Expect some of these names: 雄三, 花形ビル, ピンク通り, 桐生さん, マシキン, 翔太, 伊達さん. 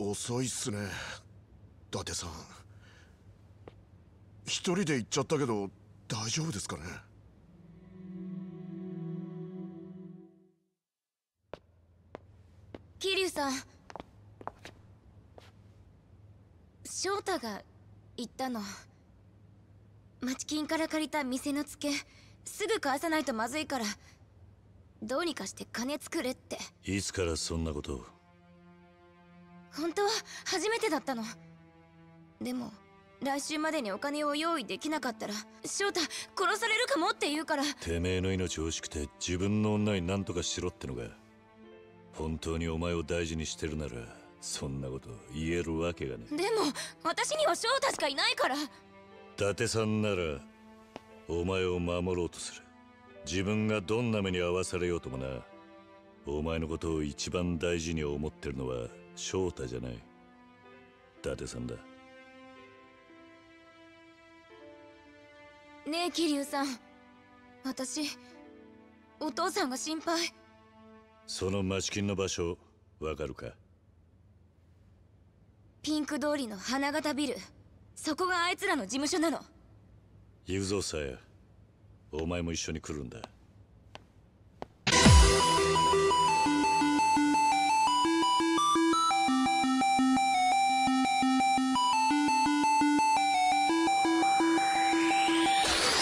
遅いっすね、伊達さん。一人で行っちゃったけど大丈夫ですかね。桐生さん、翔太が言ったの。町金から借りた店の付けすぐ返さないとまずいから、どうにかして金作れって。いつからそんなことを？本当は初めてだったの。でも来週までにお金を用意できなかったら翔太殺されるかもって言うから。てめえの命惜しくて自分の女に何とかしろってのが。本当にお前を大事にしてるならそんなこと言えるわけがね。でも私には翔太しかいないから。伊達さんならお前を守ろうとする。自分がどんな目に遭わされようともな。お前のことを一番大事に思ってるのは翔太じゃない、伊達さんだ。ねえ桐生さん、私お父さんが心配。そのマシキンの場所わかるか？ピンク通りの花形ビル、そこがあいつらの事務所なの。雄三さえお前も一緒に来るんだ。